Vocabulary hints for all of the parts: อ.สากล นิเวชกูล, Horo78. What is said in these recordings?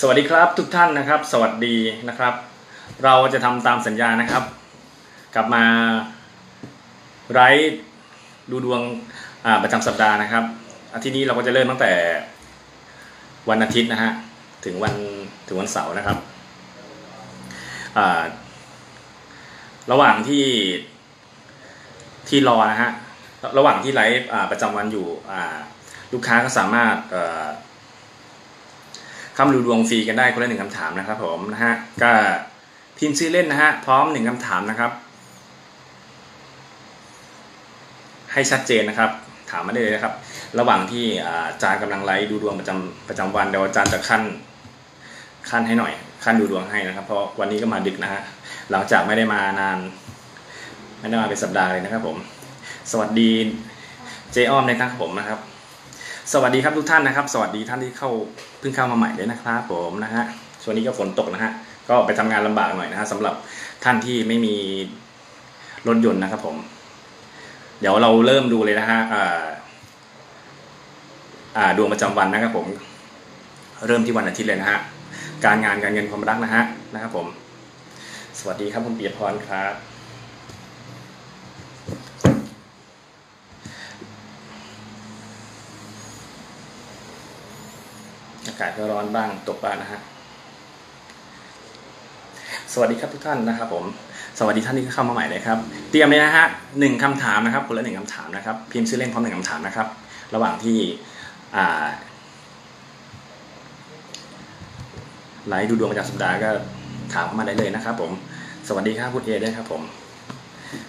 สวัสดีครับทุกท่านนะครับสวัสดีนะครับเราจะทำตามสัญญานะครับกลับมาไลฟ์ดูดวงประจำสัปดาห์นะครับอาทิตย์นี้เราก็จะเริ่มตั้งแต่วันอาทิตย์นะฮะถึงวันเสาร์นะครับระหว่างที่รอนะฮะระหว่างที่ไลฟ์ประจำวันอยู่ลูกค้าก็สามารถคำดูดวงฟรีกันได้คนละหนึ่งคำถามนะครับผมนะฮะก็พิมพ์ชื่อเล่นนะฮะพร้อมหนึ่งคำถามนะครับให้ชัดเจนนะครับถามมาได้เลยนะครับระหว่างที่อาจารย์กำลังไลฟ์ดูดวงประจำวันเดี๋ยวอาจารย์จะขั้นให้หน่อยขั้นดูดวงให้นะครับเพราะวันนี้ก็มาดึกนะฮะหลังจากไม่ได้มานานไม่ได้มาเป็นสัปดาห์เลยนะครับผมสวัสดีเจอ้อมนะครับผมนะครับสวัสดีครับทุกท่านนะครับสวัสดีท่านที่เพิ่งเข้ามาใหม่เลยนะครับผมนะฮะช่วงนี้ก็ฝนตกนะฮะก็ไปทำงานลำบากหน่อยนะฮะสำหรับท่านที่ไม่มีรถยนต์นะครับผมเดี๋ยวเราเริ่มดูเลยนะฮะดวงประจำวันนะครับผมเริ่มที่วันอาทิตย์เลยนะฮะการงานการเงินความรักนะฮะนะครับผมสวัสดีครับคุณปิยพรครับอากาศก็ร้อนบ้างตกบ้างนะฮะสวัสดีครับทุกท่านนะครับผมสวัสดีท่านที่เข้ามาใหม่เลยครับเตรียมเลยนะฮะหนึ่งคำถามนะครับคนละหนึ่งคำถามนะครับพิมพ์ชื่อเล่นพร้อมหนึ่งคำถามนะครับระหว่างที่ไลฟ์ดูดวงประจำสัปดาห์ก็ถามมาได้เลยนะครับผมสวัสดีครับคุณเอด้วยครับผม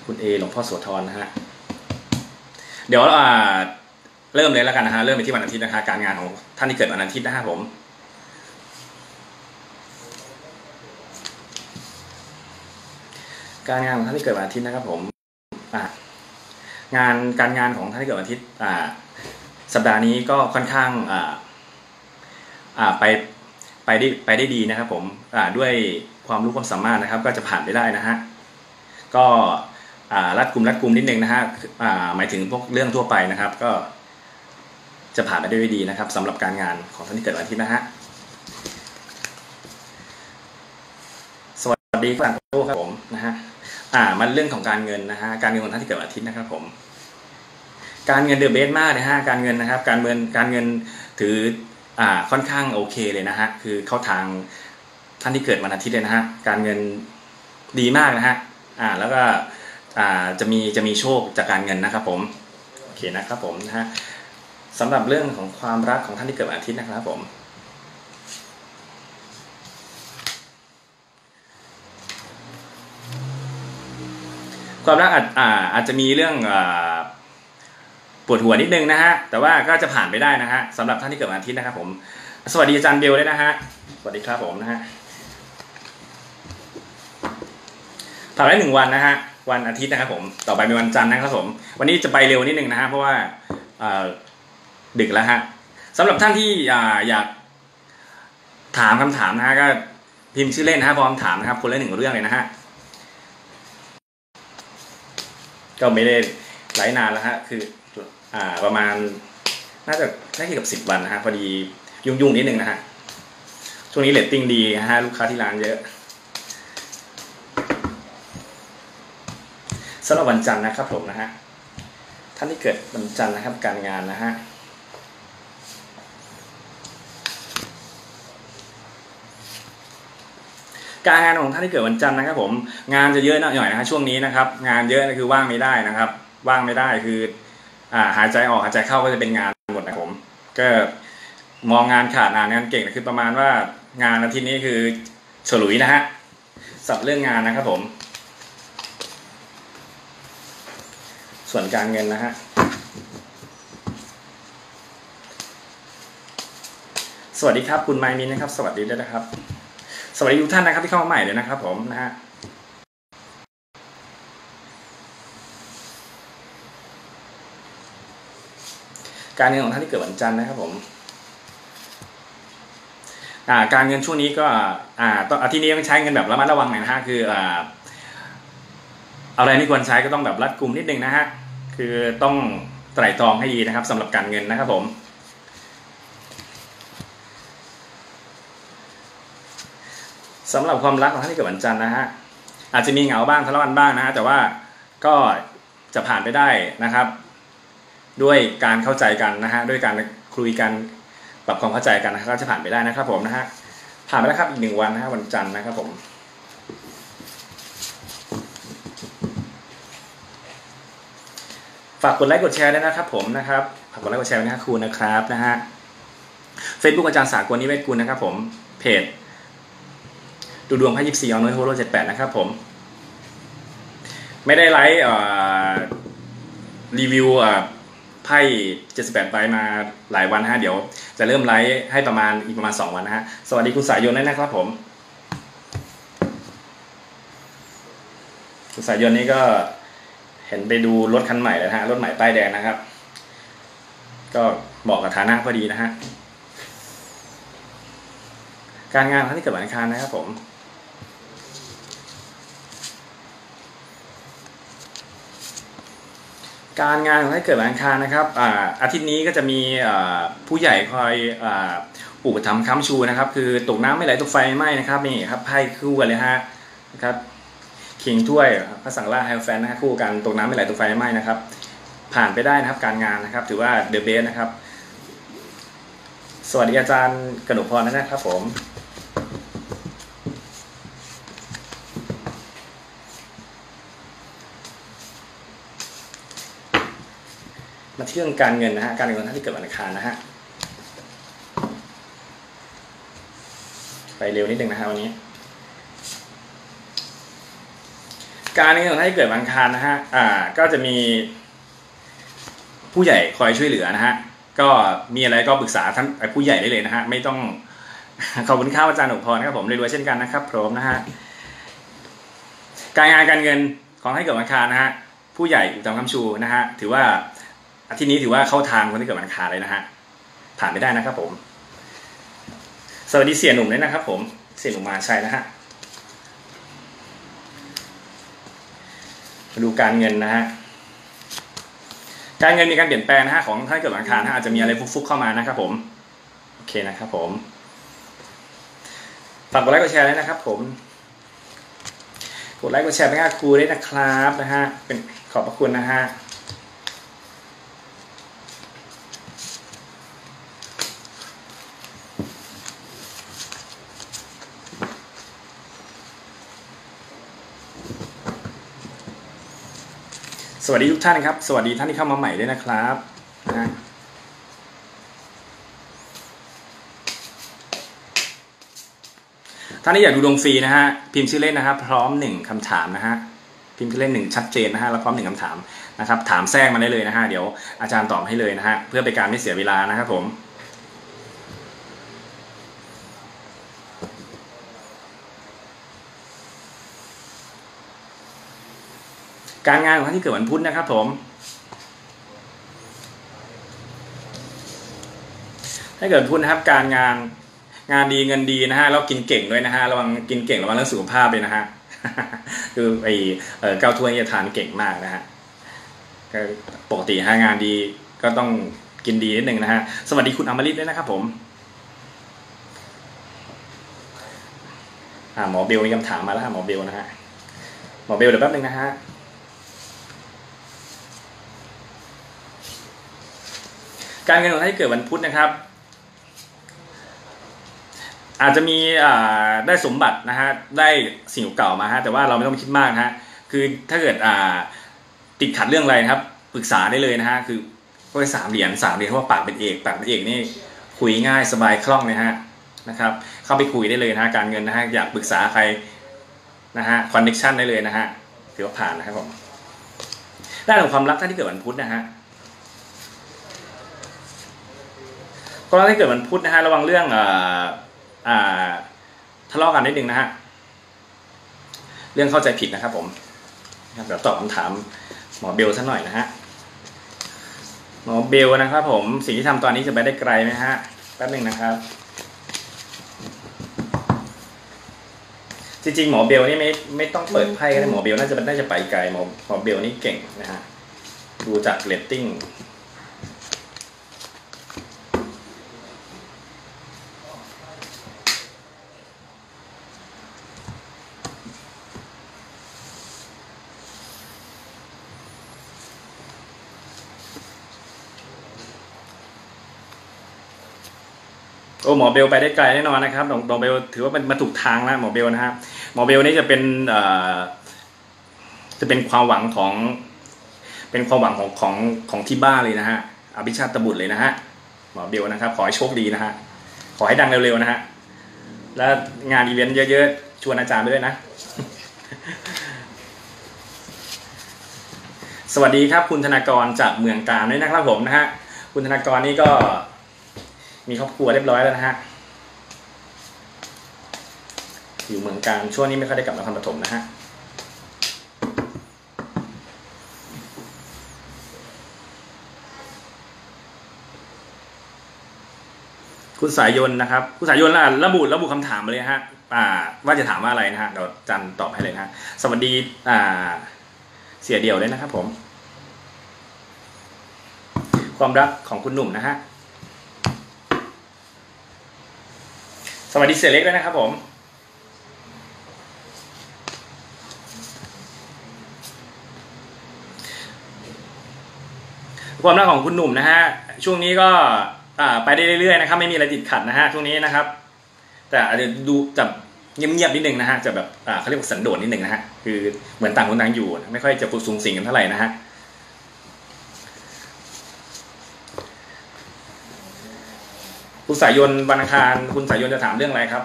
คุณเอหลวงพ่อโสธรนะฮะเดี๋ยวเริ่มเลยแล้วกันนะฮะเริ่มไปที่วันอาทิตย์นะคะการงานของท่านที่เกิดวันอาทิตย์นะฮะผมการงานของท่านที่เกิดวันอาทิตย์นะครับผมงานการงานของท่านที่เกิดวันอาทิตย์สัปดาห์นี้ก็ค่อนข้างไปได้ดีนะครับผมด้วยความรู้ความสามารถนะครับก็จะผ่านไปได้นะฮะก็รัดกุมนิดนึงนะฮะหมายถึงพวกเรื่องทั่วไปนะครับก็จะผ่านไปได้ดีนะครับสำหรับการงานของท่านที่เกิดวันอาทิตย์นะฮะสวัสดีครับผมนะฮะมันเรื่องของการเงินนะฮะการเงินของท่านที่เกิดวันอาทิตย์นะครับผมการเงินเดือดเบสมากนะฮะการเงินนะครับการเงินถือค่อนข้างโอเคเลยนะฮะคือเข้าทางท่านที่เกิดวันอาทิตย์เลยนะฮะการเงินดีมากนะฮะแล้วก็จะมีโชคจากการเงินนะครับผมโอเคนะครับผมนะฮะสำหรับเรื่องของความรักของท่านที่เกิดวันอาทิตย์นะครับผมความรักอาจจะมีเรื่องปวดหัวนิดนึงนะฮะแต่ว่าก็จะผ่านไปได้นะฮะสำหรับท่านที่เกิดวันอาทิตย์นะครับผมสวัสดีอาจารย์เบลด้วยนะฮะสวัสดีครับผมนะฮะผ่านได้หนึ่งวันนะฮะวันอาทิตย์นะครับผมต่อไปเป็นวันจันทร์นะครับผมวันนี้จะไปเร็วนิดนึงนะฮะเพราะว่าดึกแล้วฮะสำหรับท่านที่อยากถามคำถามนะฮะก็พิมพ์ชื่อเล่นนะฮะพร้อมถามนะครับคนละหนึ่งเรื่องเลยนะฮะก็ไม่ได้ไลฟ์นานแล้วฮะคือประมาณน่าจะได้กี่กับ10วันนะฮะพอดียุ่งนิดนึงนะฮะช่วงนี้เรตติ้งดีนะฮะลูกค้าที่ร้านเยอะสำหรับวันจันทร์นะครับผมนะฮะท่านที่เกิดวันจันทร์นะครับการงานนะฮะการงานของท่านที่เกิดวันจันทร์นะครับผมงานจะเยอะหน่อยนะฮะช่วงนี้นะครับงานเยอะคือว่างไม่ได้นะครับว่างไม่ได้คือหายใจออกหายใจเข้าก็จะเป็นงานหมดนะผมก็มองงานขาดงานเก่งคือประมาณว่างานอาทิตย์นี้คือฉลุยนะฮะสับเรื่องงานนะครับผมส่วนการเงินนะฮะสวัสดีครับคุณไมมินนะครับสวัสดีด้วยนะครับสวัสดีทุกท่านนะครับที่เข้ามาใหม่เลยนะครับผมนะฮะการเงินของท่านที่เกิดวันจันทร์นะครับผมการเงินช่วงนี้ก็ที่นี้ต้องใช้เงินแบบระมัดระวังหน่อยนะฮะคืออะไรที่ควรใช้ก็ต้องแบบรัดกุมนิดนึงนะฮะคือต้องไตร่ตรองให้ดีนะครับสำหรับการเงินนะครับผม สำหรับความรักของท่านที่เกิดวันจันทร์นะฮะอาจจะมีเหงาบ้างทะเลาะกันบ้างนะฮะแต่ว่าก็จะผ่านไปได้นะครับด้วยการเข้าใจกันนะฮะด้วยการคุยกันปรับความเข้าใจกันนะครับจะผ่านไปได้นะครับผมนะฮะผ่านไปแล้วครับอีก1 วันนะฮะวันจันทร์นะครับผมฝากกดไลค์กดแชร์ด้วยนะครับผมนะครับฝากกดไลค์กดแชร์ด้วยนะครับครูนะครับนะฮะ Facebook อาจารย์สากลนิเวศกุลนะครับผมเพจดูดวงไพ่24ออนไลน์โฮโล78นะครับผมไม่ได้ไลฟ์รีวิวไพ่78ใบมาหลายวันฮะเดี๋ยวจะเริ่มไลฟ์ให้ประมาณอีกประมาณ2 วันนะฮะสวัสดีคุณสายยนต์นะครับผมคุณสายยนต์นี่ก็เห็นไปดูรถคันใหม่แล้วฮะรถใหม่ป้ายแดงนะครับก็เหมาะกับฐานะพอดีนะฮะการงานท่านที่เกิดวันอังคารนะครับผมการงานของท่านเกิดวันอังคารนะครับอาทิตย์นี้ก็จะมีผู้ใหญ่คอยอุปถัมภ์ค้ำชูนะครับคือตกน้ำไม่ไหลตกไฟไม่ไหม้นะครับนี่ครับไพ่คู่กันเลยฮะนะครับขิงถ้วยพระสังฆราชไฮแฟนนะคู่กันตกน้ำไม่ไหลตกไฟไม่ไหม้นะครับผ่านไปได้นะครับการงานนะครับถือว่าเดอะเบสนะครับสวัสดีอาจารย์กนกพรนะครับผมมาเรื่องการเงินนะฮะการเงินท่านที่เกิดวันอังคารนะฮะไปเร็วนิดนึงนะฮะวันนี้การเงินของท่านที่เกิดวันอังคารนะฮะก็จะมีผู้ใหญ่คอยช่วยเหลือนะฮะก็มีอะไรก็ปรึกษาท่านผู้ใหญ่ได้เลยนะฮะไม่ต้องขอบคุณข้าวอาจารย์หนุ่มพรนะครับผมรวยๆเช่นกันนะครับพร้อมนะฮะการงานการเงินของให้เกิดวันอังคารนะฮะผู้ใหญ่อุตมคำชูนะฮะถือว่าอาทิตย์นี้ถือว่าเข้าทางคนที่เกิดวันอังคารเลยนะฮะผ่านไม่ได้นะครับผมสวัสดีเสี่ยหนุ่มด้วยนะครับผมเสี่ยหนุ่มมาชัยนะฮะมาดูการเงินนะฮะการเงินมีการเปลี่ยนแปลงนะฮะของท่านเกิดวันอังคารนะอาจจะมีอะไรฟุกๆเข้ามานะครับผมโอเคนะครับผมฝากกดไลค์กดแชร์ด้วยนะครับผมกดไลค์กดแชร์ไปให้ครูด้วยนะครับนะฮะเป็นขอบพระคุณนะฮะสวัสดีทุกท่านครับสวัสดีท่านที่เข้ามาใหม่ด้วยนะครับนะท่านที่อยากดูดวงฟรีนะฮะพิมพ์ชื่อเล่นนะครับพร้อม1 คำถามนะฮะพิมพ์ชื่อเล่น1ชัดเจนนะฮะแล้วพร้อม1 คำถามนะครับถามแทรกมาได้เลยนะฮะเดี๋ยวอาจารย์ตอบให้เลยนะฮะเพื่อเป็นการไม่เสียเวลานะครับผมการงานของท่านที่เกิดวันพุธนะครับผมถ้าเกิดพุธนะครับการงานงานดีเงินดีนะฮะแล้วกินเก่งด้วยนะฮะระวังกินเก่งระวังเรื่องสุขภาพเลยนะฮะคือไอเก้าถ้วยจะทานเก่งมากนะฮะปกติฮะงานดีก็ต้องกินดีนิดนึงนะฮะสวัสดีคุณอมฤตด้วยนะครับผมหมอเบลมีคำถามมาแล้วฮะหมอเบลนะฮะหมอเบลเดี๋ยวแป๊บนึงนะฮะการเงินของท่านที่เกิดวันพุธนะครับอาจจะมีได้สมบัตินะฮะได้สิ่งเก่ามาฮะแต่ว่าเราไม่ต้องคิดมากนะฮะคือถ้าเกิดติดขัดเรื่องอะไรนะครับปรึกษาได้เลยนะฮะคือก็ได้3 เหรียญเพราะว่าปากเป็นเอกปากเป็นเอกนี่คุยง่ายสบายคล่องเลยฮะนะครับเข้าไปคุยได้เลยนะฮะการเงินนะฮะอยากปรึกษาใครนะฮะคอนเนคชั่นได้เลยนะฮะถือว่าผ่านนะครับผมด้านของความรักท่านที่เกิดวันพุธนะฮะก็ถ้าเกิดวันพุธนะฮะระวังเรื่องทะเลาะกันนิดนึงนะฮะเรื่องเข้าใจผิดนะครับผมเดี๋ยวตอบคำถามหมอเบลสักหน่อยนะฮะหมอเบลนะครับผมสิ่งที่ทำตอนนี้จะไปได้ไกลไหมฮะแป๊บนึงนะครับจริงๆหมอเบลนี่ไม่ต้องเปิดไพ่ก็ได้หมอเบลน่าจะไปไกลหมอเบลนี่เก่งนะฮะดูจากเรตติ้ง โอ้หมอเบลไปได้ไกลแน่นอนนะครับหมอเบลถือว่าเป็นมาถูกทางแล้วหมอเบลนะฮะหมอเบลนี่จะเป็นความหวังของที่บ้านเลยนะฮะอภิชาติบุตรเลยนะฮะหมอเบลนะครับขอให้โชคดีนะฮะขอให้ดังเร็วๆนะฮะและงานอีเวนต์เยอะๆชวนอาจารย์ไปด้วยนะสวัสดีครับคุณธนากรจากเมืองการด้วยนะครับผมนะฮะคุณธนากรนี่ก็มีครอบครัวเรียบร้อยแล้วนะฮะอยู่เมืองการช่วงนี้ไม่ค่อยได้กลับนครปฐมนะฮะคุณสายยนต์นะครับคุณสายยนต์ระบุคำถามมาเลยฮะว่าจะถามว่าอะไรนะฮะเดี๋ยวจันตอบให้เลยนะฮะสวัสดีเสียเดี่ยวเลยนะครับผมความรักของคุณหนุ่มนะฮะสวัสดีเสียเล็กด้วยนะครับผมความรักของคุณหนุ่มนะฮะช่วงนี้ก็ไปได้เรื่อยๆนะครับไม่มีอะไรติดขัดนะฮะช่วงนี้นะครับแต่อาจจะดูจับเงียบๆนิดนึงนะฮะจะแบบเขาเรียกว่าสันโดษนิดนึงนะฮะคือเหมือนต่างคนต่างอยู่ไม่ค่อยจะพูดสูงสิงกันเท่าไหร่นะฮะคุณสายยนต์วันอังคารคุณสายยนต์จะถามเรื่องอะไรครับ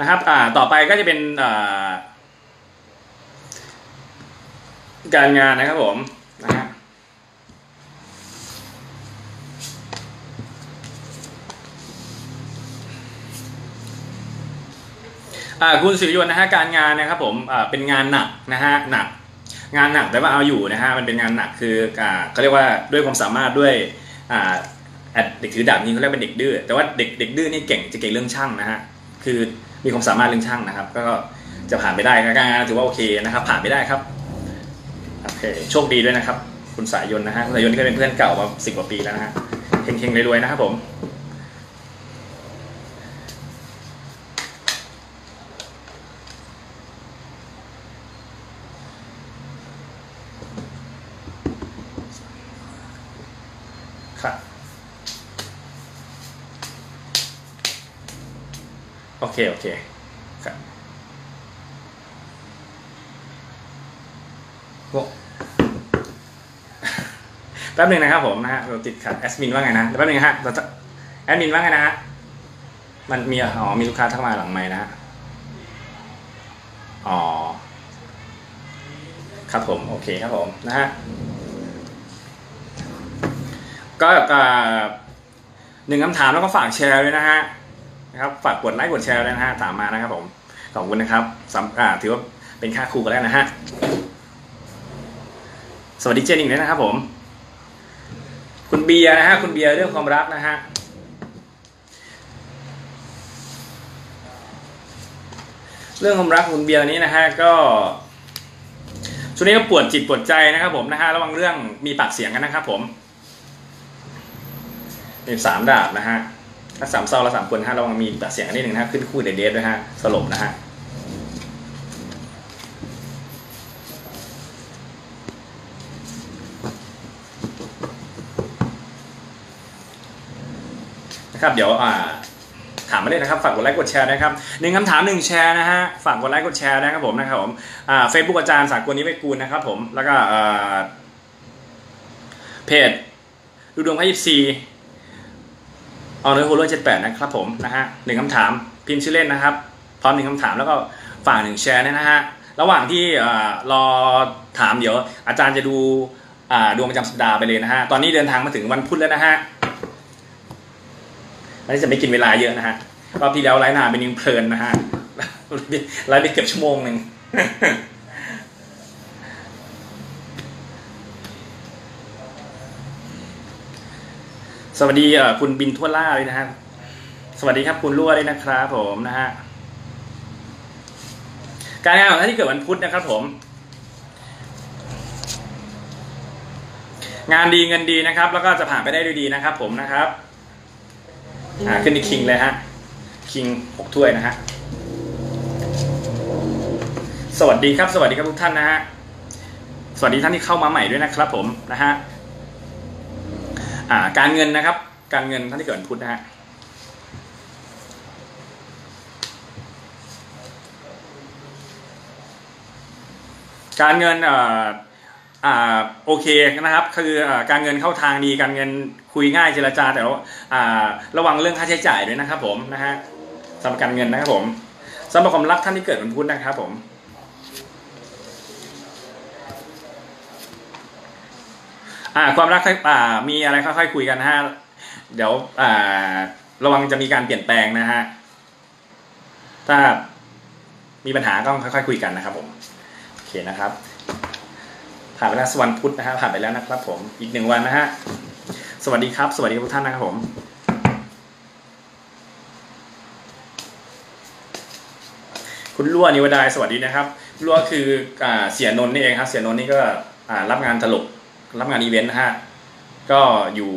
นะครับต่อไปก็จะเป็นการงานนะครับผมนะฮะคุณสุริยนต์นะฮะการงานนะครับผมเป็นงานหนักนะฮะหนักงานหนักแต่ว่าเอาอยู่นะฮะมันเป็นงานหนักคือเขาเรียกว่าด้วยความสามารถด้วยเด็กถือดาบนี่เขาเรียกเป็นเด็กดื้อแต่ว่าเด็กดื้อนี่จะเก่งเรื่องช่างนะฮะคือมีความสามารถเรื่องช่างนะครับก็จะผ่านไปได้การงานถือว่าโอเคนะครับผ่านไปได้ครับโอเคโชคดีด้วยนะครับคุณสายยนต์นะฮะคุณสายยนต์นี่ก็เป็นเพื่อนเก่ามา10 กว่าปีแล้วนะฮะเฮงๆรวยๆนะครับผมโอเคโอเคครับโว้แป๊บหนึ่งนะครับผมนะฮะเราติดขัดแอดมินว่าไงนะแป๊บหนึ่งฮะเราจะแอดมินว่าไงนะฮะมันมีมีลูกค้าทักมาหลังไมค์นะฮะอ๋อครับผมโอเคครับผมนะฮะก็1คำถามแล้วก็ฝากแชร์ด้วยนะฮะครับฝากกดไลค์กดแชร์ด้วยนะฮะตามมานะครับผมขอบคุณนะครับถือว่าเป็นค่าครูกันแล้วนะฮะสวัสดีเจนอีกแล้วนะครับผมคุณเบียร์นะฮะคุณเบียร์เรื่องความรักนะฮะเรื่องความรักคุณเบียร์นี้นะฮะก็ช่วงนี้ก็ปวดจิตปวดใจนะครับผมนะฮะระวังเรื่องมีปากเสียงกันนะครับผมมี3ดาบนะฮะถ้า3เศร้าละ3คนฮะระวังมีปากเสียงนิดนึงนะฮะขึ้นคู่เดทด้วยฮะสลบนะฮะนะครับเดี๋ยวถามมาเลยนะครับฝากกดไลค์กดแชร์นะครับ1คำถาม1แชร์นะฮะฝากกดไลค์กดแชร์นะครับผมนะครับผมFacebook อาจารย์สากลนิเวศกูลนะครับผมแล้วก็เพจดูดวงไพ่24ออเนอร์โฮโล่78นะครับผมนะฮะ1คำถามพิมพ์ชื่อเล่นนะครับพร้อม1คำถามแล้วก็ฝาก1แชร์นะฮะระหว่างที่รอถามเดี๋ยวอาจารย์จะดูดวงประจำสัปดาห์ไปเลยนะฮะตอนนี้เดินทางมาถึงวันพุธแล้วนะฮะอันนี้จะไม่กินเวลาเยอะนะฮะรอบที่แล้วไลฟ์นานเป็นยังเพลินนะฮะไลฟ์ไปเกือบชั่วโมงหนึ่ง สวัสดีคุณบินทั่วล่าเลยนะฮะสวัสดีครับคุณรั่วเลยนะครับผมนะฮะการงานของท่านที่เกิดวันพุธนะครับผมงานดีเงินดีนะครับแล้วก็จะผ่านไปได้ด้วยดีนะครับผมนะครับขึ้นที่คิงเลยฮะคิง6ถ้วยนะฮะสวัสดีครับสวัสดีครับทุกท่านนะฮะสวัสดีท่านที่เข้ามาใหม่ด้วยนะครับผมนะฮะ การเงินนะครับการเงินท่านที่เกิดพุธนะฮะการเงินโอเคนะครับคือการเงินเข้าทางดีการเงินคุยง่ายเจรจาแต่ระวังเรื่องค่าใช้จ่ายด้วยนะครับผมนะฮะสำหรับการเงินนะครับผมสำหรับความรักท่านที่เกิดวันพุธนะครับผมความรักมีอะไรค่อยๆคุยกันฮะเดี๋ยวระวังจะมีการเปลี่ยนแปลงนะฮะถ้ามีปัญหาก็ค่อยๆคุยกันนะครับผมโอเคนะครับผ่านไปแล้ววันพุธนะฮะผ่านไปแล้วนะครับผมอีกหนึ่งวันนะฮะสวัสดีครับสวัสดีทุกท่านนะครับผมคุณลั่วนิวดายสวัสดีนะครับลั่วคือเสียนนท์นี่เองครับเสียนนท์นี่ก็รับงานตลกรับงานอีเวนต์นะฮะก็อยู่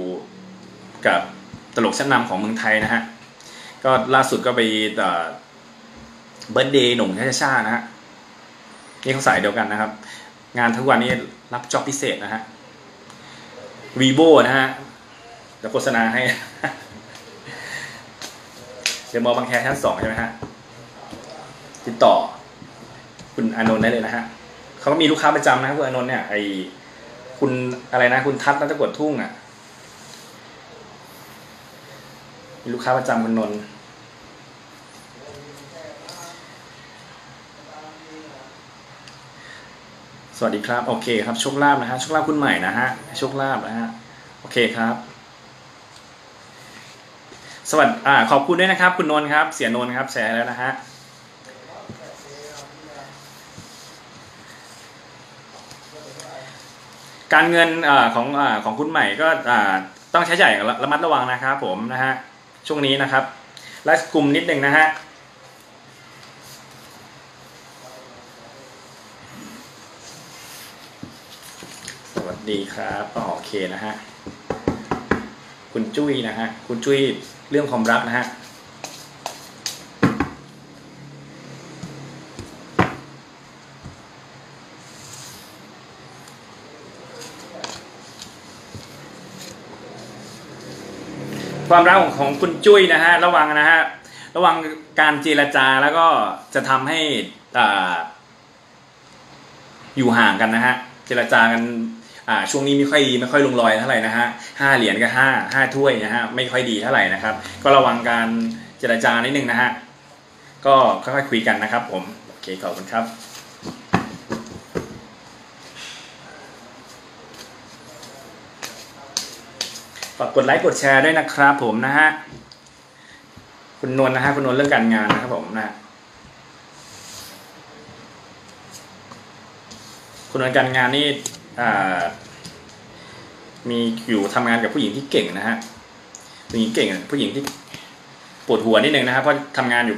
กับตลกชั้นนำของเมืองไทยนะฮะก็ล่าสุดก็ไปเบิร์ธเดย์หนุ่มช่านะฮะนี่เขาสายเดียวกันนะครับงานทุกวันนี้รับจ็อบพิเศษนะฮะ Vivo นะฮะจะโฆษณาให้เดี๋ยวมอบางแคชั้น2ใช่ไหมฮะติดต่อคุณอานนท์ได้เลยนะฮะเขาก็มีลูกค้าประจำนะครับคุณอานนท์เนี่ยไอคุณอะไรนะคุณทัศน์รัตนกวดทุ่งอ่ะมีลูกค้าประจำคุณนนท์สวัสดีครับโอเคครับโชคลาภนะฮะโชคลาภคุณใหม่นะฮะโชคลาภนะฮะโอเคครับสวัสดีขอบคุณด้วยนะครับคุณนนท์ครับเสียนนท์ครับแชร์แล้วนะฮะการเงินของคุณใหม่ก็ต้องใช้จ่ายระมัดระวังนะครับผมนะฮะช่วงนี้นะครับและกลุ่มนิดนึงนะฮะสวัสดีครับโอเคนะฮะคุณจุ้ยนะฮะคุณจุ้ยเรื่องความรักนะฮะความรักของคุณจุ้ยนะฮะระวังนะฮะระวังการเจรจาแล้วก็จะทำให้อยู่ห่างกันนะฮะเจรจากันช่วงนี้ไม่ค่อยลงรอยเท่าไหร่นะฮะ5เหรียญกับห้าถ้วยนะฮะไม่ค่อยดีเท่าไหร่นะครับก็ระวังการเจรจานิดนึงนะฮะก็ค่อยๆคุยกันนะครับผมโอเคขอบคุณครับฝากกดไลค์กดแชร์ด้วยนะครับผมนะฮะคุณนนท์นะฮะคุณนนท์เรื่องการงานนะครับผมนะคุณนนท์การงานนี่มีอยู่ทำงานกับผู้หญิงที่เก่งนะฮะผู้หญิงเก่งผู้หญิงที่ปวดหัวนิดนึงนะครับเพราะทำงานอยู่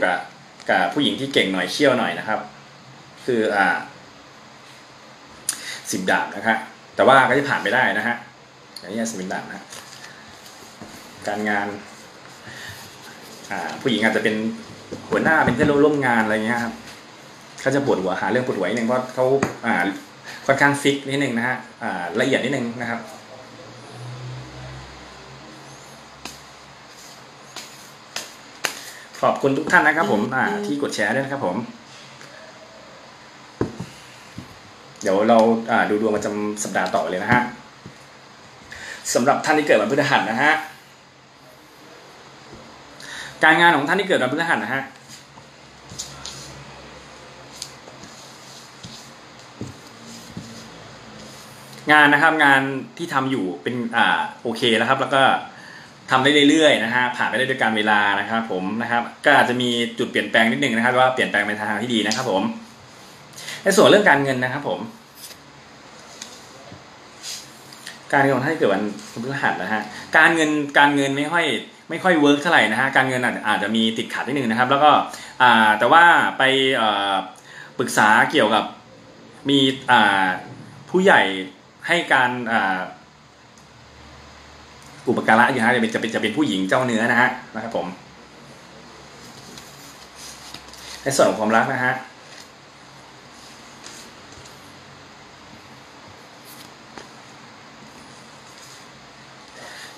กับผู้หญิงที่เก่งหน่อยเชี่ยวหน่อยนะครับคือสิบดาบนะครับแต่ว่าก็จะผ่านไปได้นะฮะอย่างนี้สิบดาบนะการงานผู้หญิงอาจจะเป็นหัวหน้าเป็นเพื่อนร่วมงานอะไรเงี้ยครับเขาจะปวดหัวหาเรื่องปวดหัวนิดนึงเพราะเขาค่อนข้างฟิกนิดนึงนะฮะละเอียดนิดนึงนะครับขอบคุณทุกท่านนะครับผมที่กดแชร์ด้วยนะครับผมเดี๋ยวเราดูดวงประจำสัปดาห์ต่อเลยนะฮะสำหรับท่านที่เกิดวันพฤหัสนะฮะการงานของท่านที่เกิดวันพฤหัสนะฮะงานนะครับงานที่ทำอยู่เป็นโอเคนะครับแล้วก็ทำได้เรื่อยๆนะฮะผ่านไปได้ด้วยการเวลานะครับผมนะครับก็อาจจะมีจุดเปลี่ยนแปลงนิดนึงนะครับว่าเปลี่ยนแปลงไปทางที่ดีนะครับผมในส่วนเรื่องการเงินนะครับผมการเงินของท่านที่เกิดวันพฤหัสนะฮะการเงินไม่ค่อยเวิร์กเท่าไหร่นะฮะการเงินอาจจะมีติดขัดนิดนึงนะครับแล้วก็แต่ว่าไปปรึกษาเกี่ยวกับมีผู้ใหญ่ให้การอุปการะอยู่ฮะจะเป็นผู้หญิงเจ้าเนื้อนะฮะนะครับผมในส่วนของความรักนะฮะ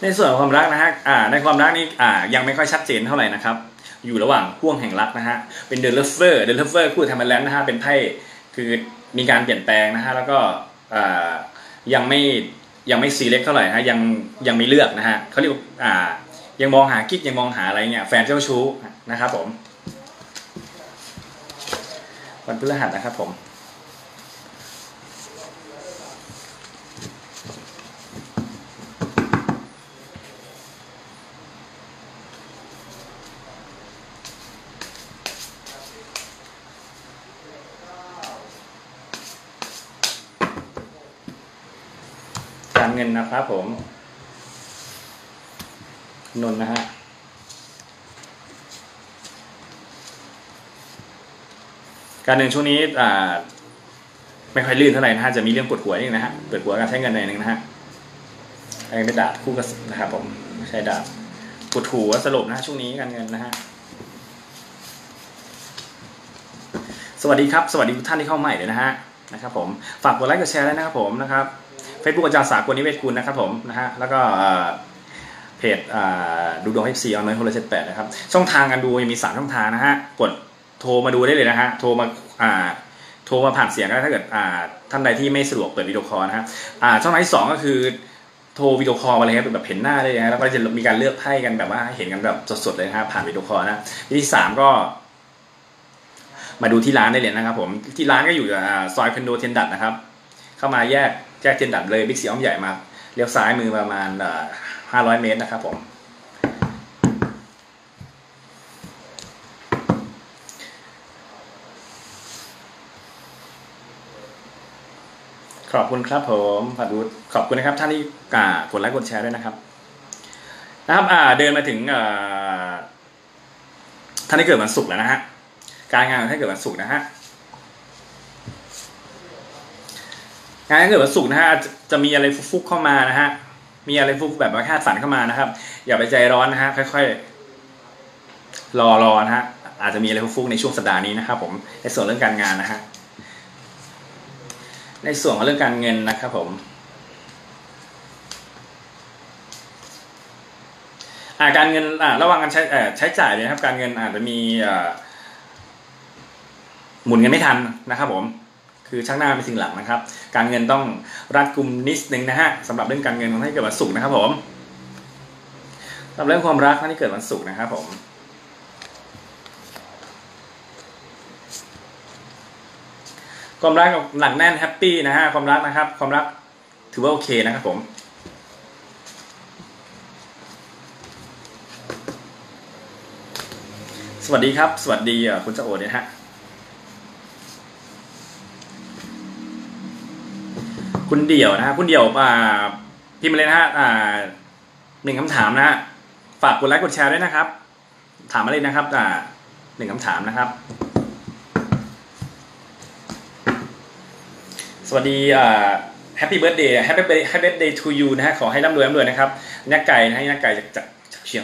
ใน ในส่วนของความรักนะฮะในความรักนี้ยังไม่ค่อยชัดเจนเท่าไหร่นะครับอยู่ระหว่างห่วงแห่งรักนะฮะเป็นเดอะลัฟเฟอร์คู่ไทม์แลนด์นะฮะเป็นไพ่คือมีการเปลี่ยนแปลงนะฮะแล้วก็ยังไม่ซีเล็กเท่าไหร่ฮะยังไม่เลือกนะฮะเขาเรียกยังมองหากิ๊กยังมองหาอะไรเงี้ยแฟนเจ้าชู้นะครับผมวันพฤหัสนะครับผมเงินนะครับผมนนนะฮะการเงินช่วงนี้ไม่ค่อยลื่นเท่าไหร่นะฮะจะมีเรื่องปวดหัวนิดนะฮะปวดหัวการใช้เงินหน่อยนึงนะฮะเป็นดาบคู่กับนะครับผมใช้ดาบปวดหัวสลบนะช่วงนี้การเงินนะฮะสวัสดีครับสวัสดีทุกท่านที่เข้าใหม่เลยนะฮะนะครับผมฝากกดไลค์กดแชร์ด้วยนะครับผมนะครับFacebook อาจารย์สากลนิเวศกุลนะครับผมนะฮะแล้วก็เพจดูดวง FC ออนไลน์078นะครับช่องทางการดูยังมี3ช่องทางนะฮะกดโทรมาดูได้เลยนะฮะโทรมาผ่านเสียงก็ได้ถ้าเกิดท่านใดที่ไม่สะดวกเปิดวิดีโอคอลนะฮะช่องทางที่2ก็คือโทรวิดีโอคอลมาเลยครับแบบเห็นหน้าได้นะแล้วก็จะมีการเลือกไพ่กันแบบว่าเห็นกันแบบสดๆเลยนะฮะผ่านวิดีโอคอลนะที่3ก็มาดูที่ร้านได้เลยนะครับผมที่ร้านก็อยู่ซอยคอนโดเทียนดัดนะครับเข้ามาแยกเทียนดัดเลยบิ๊กซีอ้อมใหญ่มาเลี้ยวซ้ายมือประมาณ500เมตรนะครับผมขอบคุณครับผมผัดดูขอบคุณนะครับท่านที่กดไลค์กดแชร์ด้วยนะครับเดินมาถึงท่านที่เกิดวันศุกร์แล้วนะฮะการงานของท่านเกิดวันศุกร์นะฮะงานที่เกิดวันศุกร์นะฮะจะมีอะไรฟุกๆเข้ามานะฮะมีอะไรฟุกแบบว่าคาดฝันเข้ามานะครับอย่าไปใจร้อนนะฮะค่อยๆรอนะฮะอาจจะมีอะไรฟุกๆในช่วงสัปดาห์นี้นะครับผมในส่วนเรื่องการงานนะฮะในส่วนของเรื่องการเงินนะครับผมการเงินระวังการใช้จ่ายเลยนะครับการเงินอาจจะมีหมุนเงินไม่ทันนะครับผมคือช่างหน้าเป็นสิ่งหลักนะครับการเงินต้องรัดกุมนิดนึงนะฮะสำหรับเรื่องการเงินของท่านที่เกิดวันศุกร์นะครับผมสำหรับเรื่องความรักท่านที่เกิดวันศุกร์นะครับผมความรักหนักแน่นแฮปปี้นะฮะความรักนะครับความรักถือว่าโอเคนะครับผมสวัสดีครับสวัสดีคุณเจ้าโอ๋นะฮะคุณเดี่ยวนะฮะคุณเดี่ยวพิมพ์มาเลยนะฮะ1คำถามนะฮะฝากกดไลค์กดแชร์ด้วยนะครับถามมาเลยนะครับ1คำถามนะครับสวัสดีHappy Birthday Happy Birthday to you นะฮะขอให้ร่ำรวยนะครับนักไก่นะฮะนักไก่จากเชี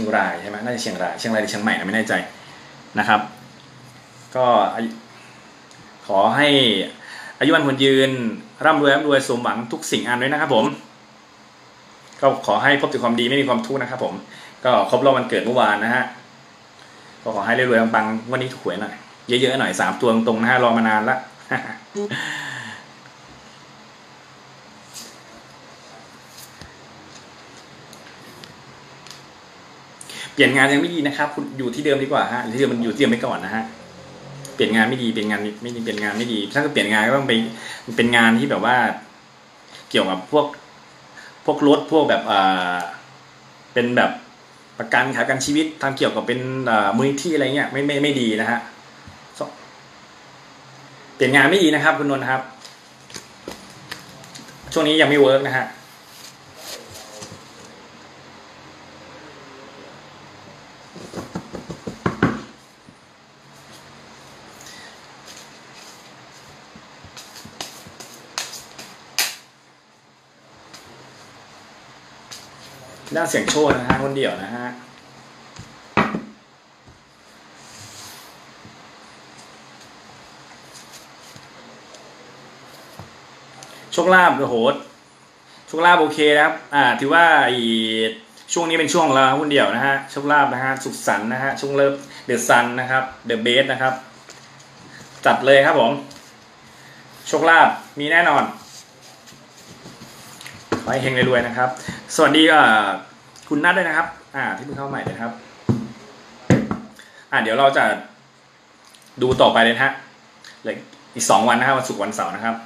ยงรายใช่ไหมน่าจะเชียงรายหรือเชียงใหม่นะไม่แน่ใจนะครับก็ขอให้อายุวันคนยืนร่ำรวยสมหวังทุกสิ่งอันด้วยนะครับผมก็ขอให้พบแต่ความดีไม่มีความทุกข์นะครับผมก็ครบรอบวันเกิดเมื่อวานนะฮะก็ขอให้รวยๆปังๆวันนี้ถูกหวยหน่อยเยอะๆหน่อย3ตัวตรงๆนะฮะรอมานานละ เปลี่ยนงานยังไม่ดีนะครับคุณอยู่ที่เดิมดีกว่าฮะที่เดิมมันอยู่เตรียมไว้ก่อนนะฮะเปลี่ยนงานไม่ดีเปลี่ยนงานไม่ดีถ้าจะเปลี่ยนงานก็ต้องไปเป็นงานที่แบบว่าเกี่ยวกับพวกรถพวกแบบเป็นแบบประกันขายประกันชีวิตทำเกี่ยวกับเป็นมูลนิธิอะไรเงี้ยไม่ดีนะฮะเปลี่ยนงานไม่ดีนะครับคุณนนท์ครับช่วงนี้ยังไม่เวิร์กนะฮะด้านเสียงโชว์นะฮะคนเดียวนะฮะโชคลาภโอ้โห โชคลาภโอเคนะครับถือว่าช่วงนี้เป็นช่วงของเราหุ้นเดี่ยวนะฮะโชคลาภนะฮะสุขสันต์นะฮะช่วงเลิฟเดอะซันนะครับเดอะเบสนะครับจัดเลยครับผมโชคลาภมีแน่นอนขอให้เฮงรวยๆนะครับสวัสดีคุณนัทด้วยนะครับที่เพิ่งเข้าใหม่นะครับเดี๋ยวเราจะดูต่อไปเลยฮะเหลืออีก2 วันนะครับวันศุกร์วันเสาร์นะครับ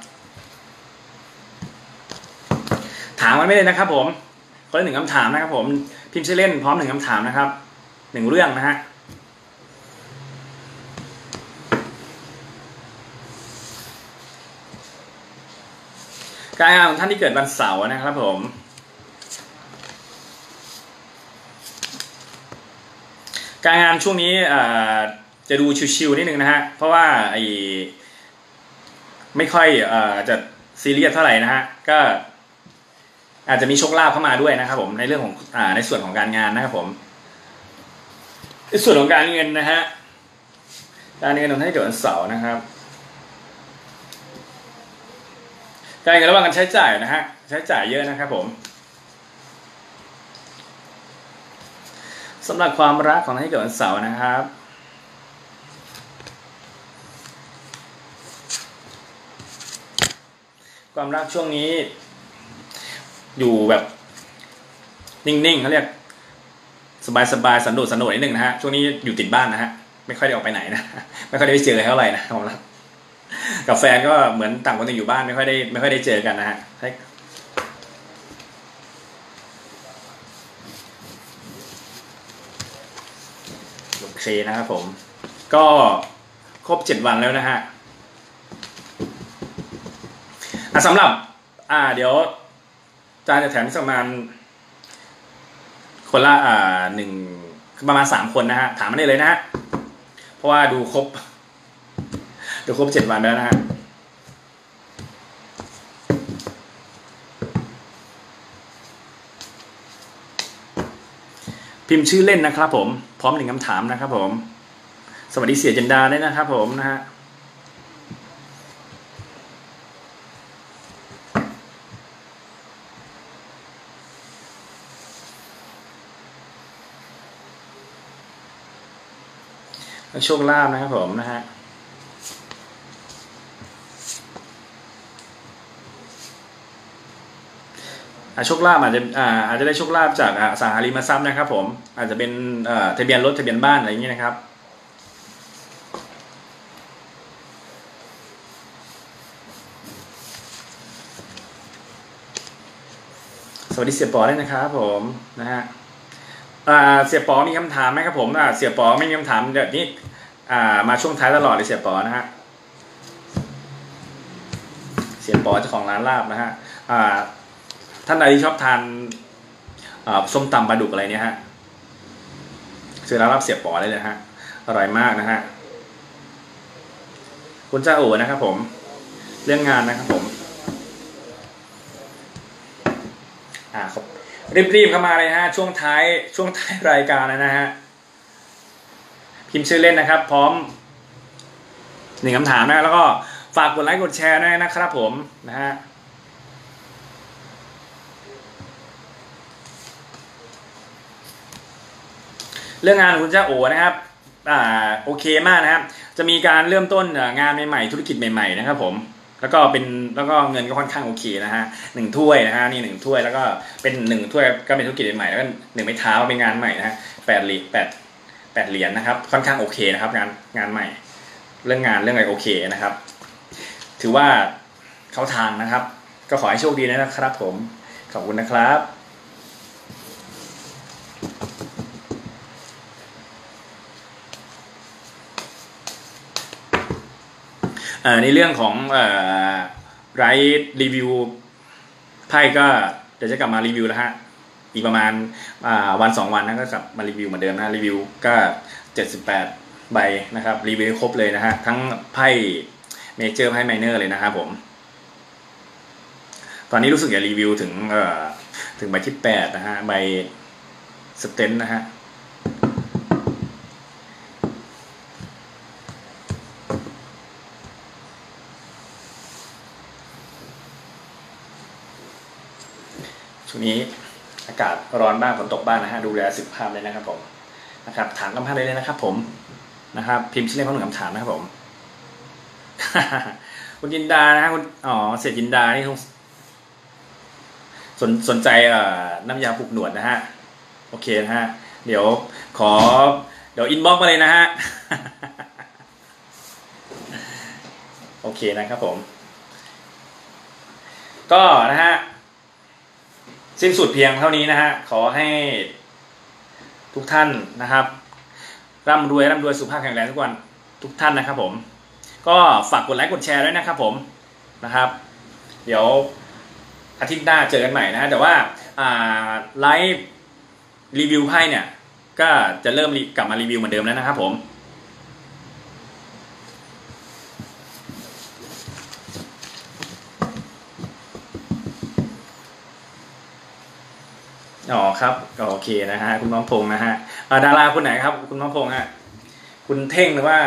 ถามกันไม่ได้นะครับผมก็ได้1 คำถามนะครับผมพิมพ์ชื่อเล่นพร้อม1 คำถามนะครับ1 เรื่องนะฮะการงานของท่านที่เกิดวันเสาร์นะครับผมการงานช่วงนี้จะดูชิวๆนิดนึงนะฮะเพราะว่าไม่ค่อยจะซีเรียสเท่าไหร่นะฮะก็อาจจะมีโชคลาภเข้ามาด้วยนะครับผมในเรื่องของในส่วนของการงานนะครับผมในส่วนของการเงินนะฮะการเงินของท่านที่เกิดวันเสาร์นะครับการเงินระหว่างการใช้จ่ายนะฮะใช้จ่ายเยอะนะครับผมสำหรับความรักของท่านที่เกิดวันเสาร์นะครับความรักช่วงนี้อยู่แบบนิ่งๆเขาเรียกสบายๆสันโดษนิดนึงนะฮะช่วงนี้อยู่ติดบ้านนะฮะไม่ค่อยได้ออกไปไหนนะไม่ค่อยได้ไปเจออะไรเท่าไหร่นะความรักกับแฟนก็เหมือนต่างคนต่างอยู่บ้านไม่ค่อยได้เจอกันนะฮะโอเคนะครับผมก็ครบ7 วันแล้วนะฮะสำหรับเดี๋ยวจานจะแถมประมาณคนละประมาณ 3 คนนะฮะถามมาได้เลยนะฮะเพราะว่าดูครบ7 วันแล้วนะฮะพิมพ์ชื่อเล่นนะครับผมพร้อม1 คำถามนะครับผมสวัสดีเสียจันดาด้วยนะครับผมนะฮะโชคลาภนะครับผมนะฮะโชคลาภอาจจะได้โชคลาภจากอสังหาริมทรัพย์นะครับผมอาจจะเป็นทะเบียนรถทะเบียนบ้านอะไรอย่างนี้นะครับสวัสดีเสียปอด้วยนะครับผมนะฮะเสียปอมีคำถามไหมครับผมเสียปอไม่มีคำถามเดี๋ยวนี้มาช่วงท้ายตลอดเลยเสียปอนะฮะเสียปอเจ้าของร้านลาบนะฮะท่านใดที่ชอบทานส้มตำปลาดุกอะไรเนี่ยฮะซื้อร้านลาบเสียปอได้เลยฮะอร่อยมากนะฮะคุณจ้าโอ๋นะครับผมเรื่องงานนะครับผมครับรีบเข้ามาเลยฮะช่วงท้ายรายการนะฮะพิมพ์ชื่อเล่นนะครับพร้อม1 คำถามนะแล้วก็ฝากกดไลค์กดแชร์ด้วยนะครับผมนะฮะเรื่องงานคุณเจ้าโอนะครับโอเคมากนะครับจะมีการเริ่มต้นงานใหม่ๆธุรกิจใหม่ๆนะครับผมแล้วก็เงินก็ค่อนข้างโอเคนะฮะ1 ถ้วยนะฮะนี่1 ถ้วยแล้วก็เป็น1 ถ้วยก็เป็นธุรกิจใหม่แล้วก็1 ไม้เท้าเป็นงานใหม่นะฮะ8 เหรียญนะครับค่อนข้างโอเคนะครับงานใหม่เรื่องอะไรโอเคนะครับถือว่าเข้าทางนะครับก็ขอให้โชคดีนะครับผมขอบคุณนะครับในเรื่องของไลฟ์รีวิวไพ่ก็เดี๋ยวจะกลับมารีวิวแล้วฮะอีกประมาณ1-2 วันนะก็กลับมารีวิวเหมือนเดิมนะรีวิวก็78 ใบนะครับรีวิวครบเลยนะฮะทั้งไพ่เมเจอร์ไพ่ไมเนอร์เลยนะครับผมตอนนี้รู้สึกจะรีวิวถึงใบที่8นะฮะใบสเตนนะฮะ ช่วงนี้อากาศร้อนบ้างฝนตกบ้างนะฮะดูแลสุขภาพเลยนะครับผมนะครับถามคำถามได้เลยนะครับผมนะครับพิมพ์ชื่อเล่นของหนึ่งคำถามนะครับผมคุณจินดานะฮะคุณอ๋อเศรษฐจินดานี่สนใจน้ำยาปลูกหนวดนะฮะโอเคนะฮะเดี๋ยวอินบ็อกซ์มาเลยนะฮะโอเคนะครับผมก็นะฮะสิ้นสุดเพียงเท่านี้นะฮะขอให้ทุกท่านนะครับร่ำรวยสุขภาพแข็งแรงทุกวันทุกท่านนะครับผมก็ฝากกดไลค์กดแชร์ด้วยนะครับผมนะครับเดี๋ยวอาทิตย์หน้าเจอกันใหม่นะฮะแต่ว่าไลฟ์รีวิวไพ่เนี่ยก็จะเริ่มกลับมารีวิวเหมือนเดิมแล้วนะครับผมอ๋อครับโอเคนะฮะคุณน้องพงษ์นะฮะดาราคนไหนครับคุณน้องพงษ์ฮะคุณเท่งหรือว่า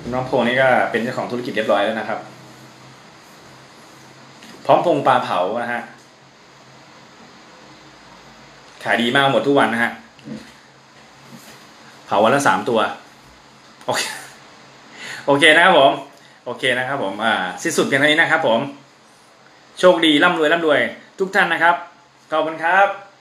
คุณน้องพงษ์นี่ก็เป็นเจ้าของธุรกิจเรียบร้อยแล้วนะครับพร้อมพงปลาเผานะฮะขายดีมากหมดทุกวันนะฮะเผาวันละ3ตัวโอเคนะครับผมโอเคนะครับผมสิ้นสุดกันเท่านี้นะครับผมโชคดีร่ำรวยทุกท่านนะครับขอบคุณครับ